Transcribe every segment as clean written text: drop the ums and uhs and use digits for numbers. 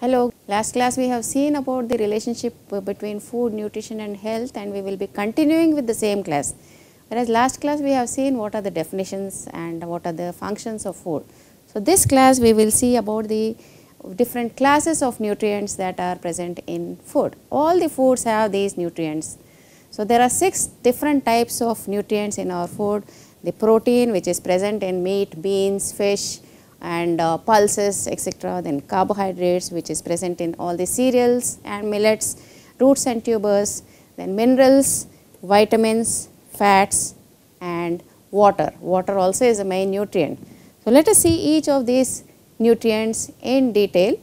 Hello, last class we have seen about the relationship between food, nutrition and health, and we will be continuing with the same class. Whereas last class we have seen what are the definitions and what are the functions of food. So this class we will see about the different classes of nutrients that are present in food. All the foods have these nutrients. So there are 6 different types of nutrients in our food. The protein, which is present in meat, beans, fish, and pulses, etc. Then carbohydrates, which is present in all the cereals and millets, roots and tubers. Then minerals, vitamins, fats and water. Water also is a main nutrient. So let us see each of these nutrients in detail.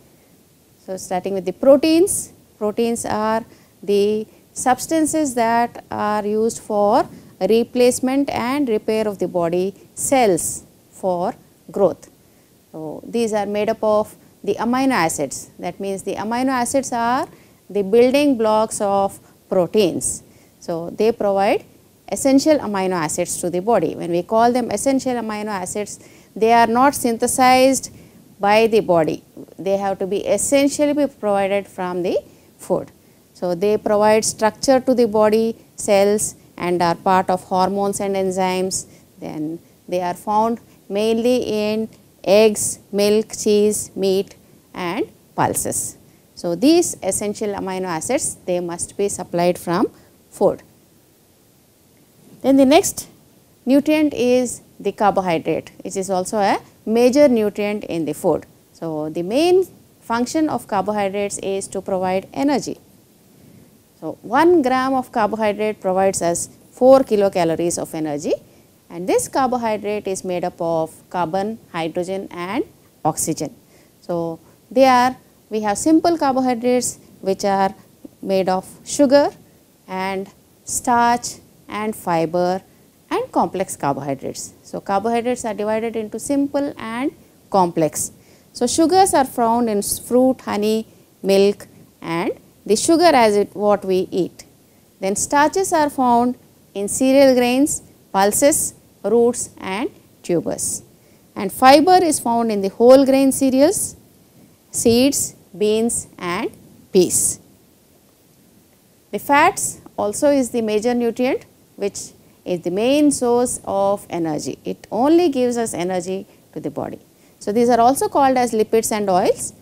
So starting with the proteins. Proteins are the substances that are used for replacement and repair of the body cells for growth. So these are made up of the amino acids. That means the amino acids are the building blocks of proteins. So they provide essential amino acids to the body. When we call them essential amino acids, they are not synthesized by the body. They have to be essentially provided from the food. So they provide structure to the body cells and are part of hormones and enzymes. Then they are found mainly in eggs, milk, cheese, meat and pulses. So these essential amino acids, they must be supplied from food. Then the next nutrient is the carbohydrate, which is also a major nutrient in the food. So the main function of carbohydrates is to provide energy. So 1 gram of carbohydrate provides us 4 kilocalories of energy. And this carbohydrate is made up of carbon, hydrogen and oxygen. So we have simple carbohydrates which are made of sugar and starch and fiber and complex carbohydrates. So carbohydrates are divided into simple and complex. So sugars are found in fruit, honey, milk and the sugar as what we eat. Then starches are found in cereal grains, pulses, roots and tubers. And fiber is found in the whole grain cereals, seeds, beans and peas. The fats also is the major nutrient which is the main source of energy. It only gives us energy to the body. So these are also called as lipids and oils.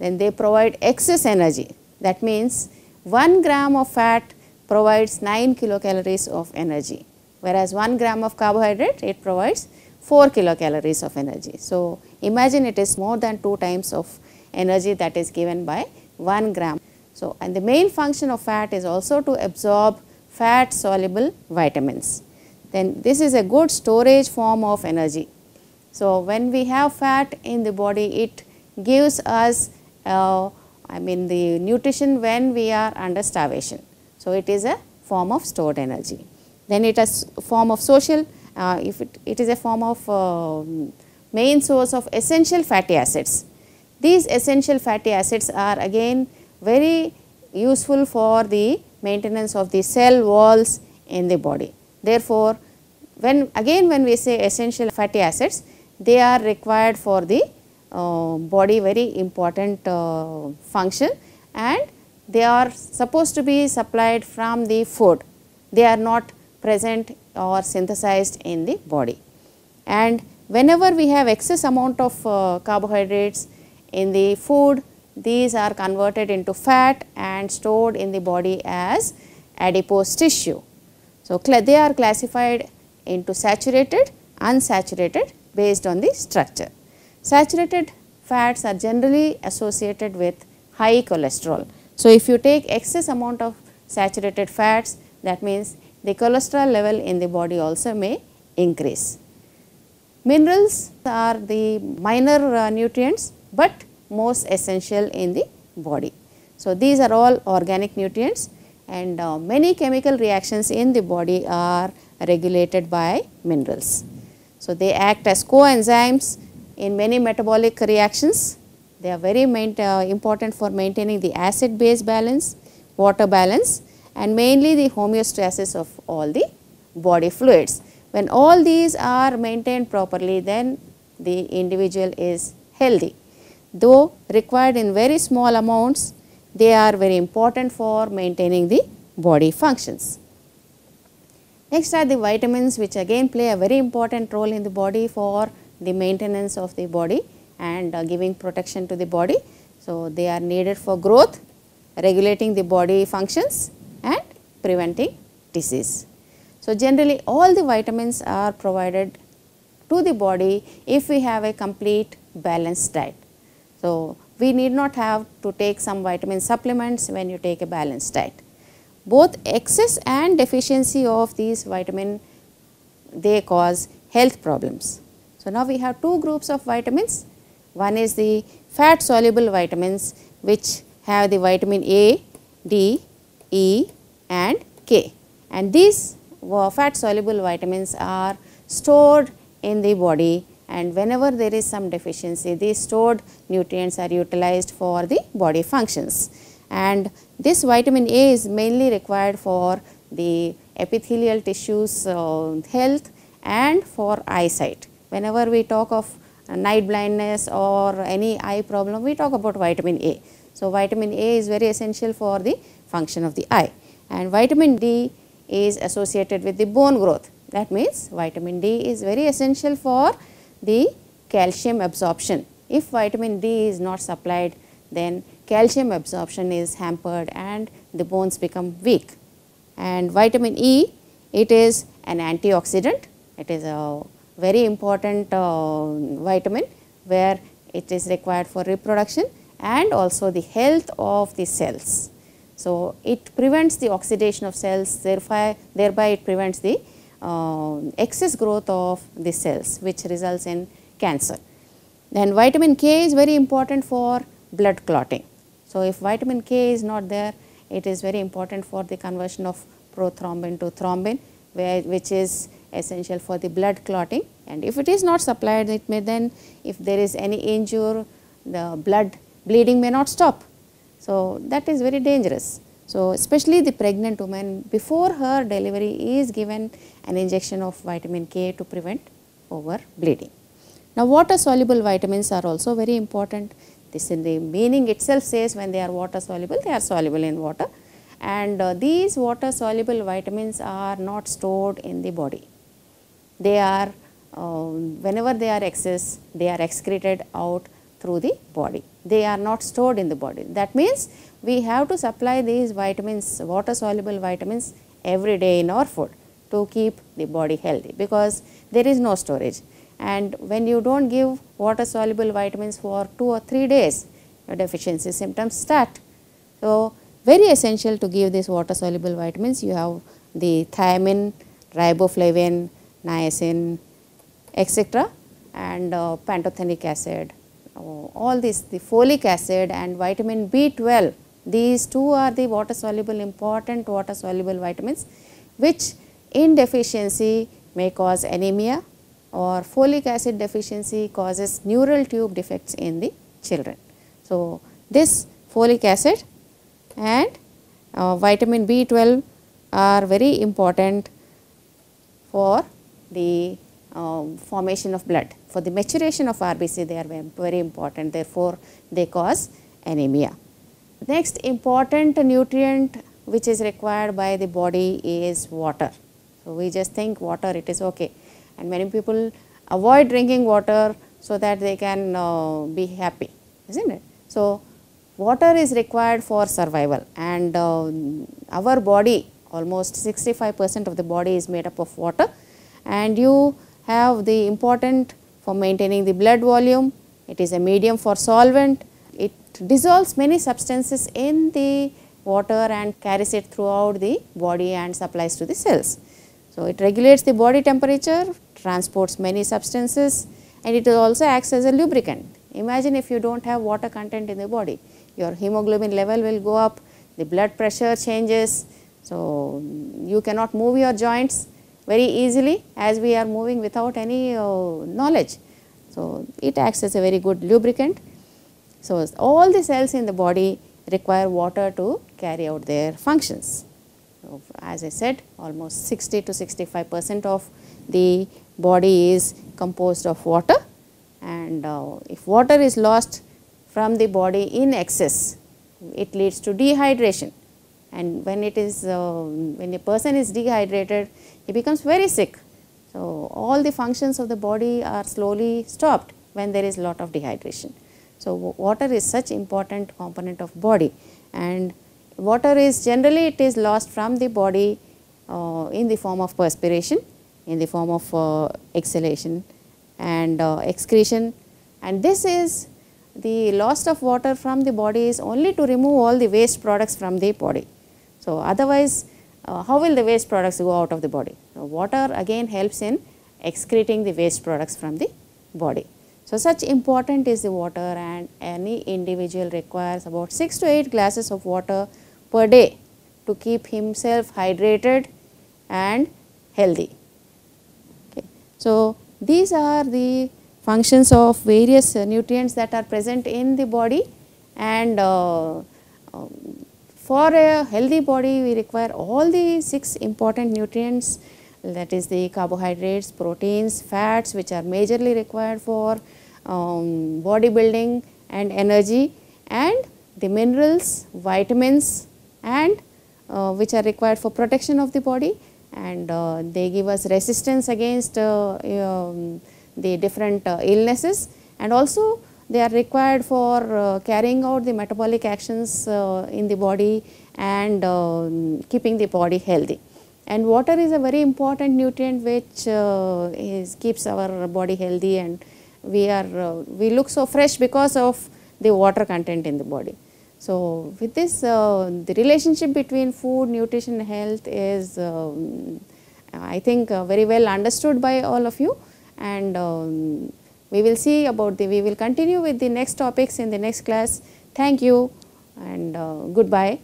Then they provide excess energy. That means 1 gram of fat provides 9 kilocalories of energy. Whereas 1 gram of carbohydrate, it provides 4 kilocalories of energy. So imagine it is more than 2 times of energy that is given by 1 gram. So and the main function of fat is also to absorb fat soluble vitamins. Then this is a good storage form of energy. So when we have fat in the body, it gives us the nutrition when we are under starvation. So it is a form of stored energy. Then it is a form of main source of essential fatty acids. These essential fatty acids are again very useful for the maintenance of the cell walls in the body. Therefore, when we say essential fatty acids, they are required for the body very important function, and they are supposed to be supplied from the food. They are not present or synthesized in the body. And whenever we have excess amount of carbohydrates in the food, these are converted into fat and stored in the body as adipose tissue. So they are classified into saturated, unsaturated based on the structure. Saturated fats are generally associated with high cholesterol. So if you take excess amount of saturated fats, that means the cholesterol level in the body also may increase. Minerals are the minor nutrients but most essential in the body. So these are all organic nutrients, and many chemical reactions in the body are regulated by minerals. So they act as coenzymes in many metabolic reactions. They are very important for maintaining the acid base balance, water balance, and mainly the homeostasis of all the body fluids. When all these are maintained properly, then the individual is healthy. though required in very small amounts, they are very important for maintaining the body functions. Next are the vitamins, which again play a very important role in the body for the maintenance of the body and giving protection to the body. So, they are needed for growth, regulating the body functions and preventing disease. So, generally all the vitamins are provided to the body if we have a complete balanced diet. So, we need not have to take some vitamin supplements when you take a balanced diet. Both excess and deficiency of these vitamin, they cause health problems. So, now we have two groups of vitamins. One is the fat soluble vitamins, which have the vitamin A, D, E and K, and these fat soluble vitamins are stored in the body, and whenever there is some deficiency, these stored nutrients are utilized for the body functions. And this vitamin A is mainly required for the epithelial tissues health and for eyesight. Whenever we talk of night blindness or any eye problem, we talk about vitamin A. So, vitamin A is very essential for the function of the eye. And vitamin D is associated with the bone growth. That means, vitamin D is very essential for the calcium absorption. If vitamin D is not supplied, then calcium absorption is hampered and the bones become weak. And vitamin E, it is an antioxidant. It is a very important vitamin where it is required for reproduction and also the health of the cells. So, it prevents the oxidation of cells, thereby it prevents the excess growth of the cells, which results in cancer. Then vitamin K is very important for blood clotting. So, if vitamin K is not there, it is very important for the conversion of prothrombin to thrombin, which is essential for the blood clotting. And if it is not supplied, it may then, if there is any injury, the blood bleeding may not stop. So, that is very dangerous. So, especially the pregnant woman, before her delivery is given an injection of vitamin K to prevent over bleeding. Now, water soluble vitamins are also very important. This in the meaning itself says, when they are water soluble, they are soluble in water, and these water soluble vitamins are not stored in the body. They are, whenever they are excess, they are excreted out through the body. They are not stored in the body. That means, we have to supply these vitamins, water soluble vitamins, every day in our food to keep the body healthy, because there is no storage. And when you do not give water soluble vitamins for 2 or 3 days, your deficiency symptoms start. So, very essential to give these water soluble vitamins. You have the thiamine, riboflavin, niacin, etc., and pantothenic acid. All this, the folic acid and vitamin B12, these two are the water soluble, important water soluble vitamins, which in deficiency may cause anemia, or folic acid deficiency causes neural tube defects in the children. So, this folic acid and vitamin B12 are very important for the formation of blood. For the maturation of RBC, they are very important, therefore, they cause anemia. Next important nutrient which is required by the body is water. So, we just think water, it is okay, and many people avoid drinking water so that they can be happy, isn't it? So, water is required for survival, and our body, almost 65% of the body is made up of water, and you have the important for maintaining the blood volume. It is a medium for solvent. It dissolves many substances in the water and carries it throughout the body and supplies to the cells. So, it regulates the body temperature, transports many substances, and it also acts as a lubricant. Imagine if you do not have water content in the body, your hemoglobin level will go up, the blood pressure changes. So, you cannot move your joints very easily, as we are moving without any knowledge. So, it acts as a very good lubricant. So, all the cells in the body require water to carry out their functions. So, as I said, almost 60 to 65% of the body is composed of water, and if water is lost, from the body in excess, it leads to dehydration. And when a person is dehydrated, he becomes very sick. So, all the functions of the body are slowly stopped when there is lot of dehydration. So, water is such important component of body, and water is generally it is lost from the body in the form of perspiration, in the form of exhalation and excretion, and this is the loss of water from the body is only to remove all the waste products from the body. So, otherwise how will the waste products go out of the body? So, water again helps in excreting the waste products from the body. So, such important is the water, and any individual requires about 6 to 8 glasses of water per day to keep himself hydrated and healthy. Okay. So, these are the functions of various nutrients that are present in the body, and for a healthy body we require all the 6 important nutrients, that is the carbohydrates, proteins, fats, which are majorly required for bodybuilding and energy, and the minerals, vitamins, and which are required for protection of the body, and they give us resistance against the different illnesses, and also they are required for carrying out the metabolic actions in the body and keeping the body healthy. And water is a very important nutrient which keeps our body healthy, and we look so fresh because of the water content in the body. So, with this the relationship between food, nutrition, health is I think very well understood by all of you, and we will see about we will continue with the next topics in the next class. Thank you and goodbye.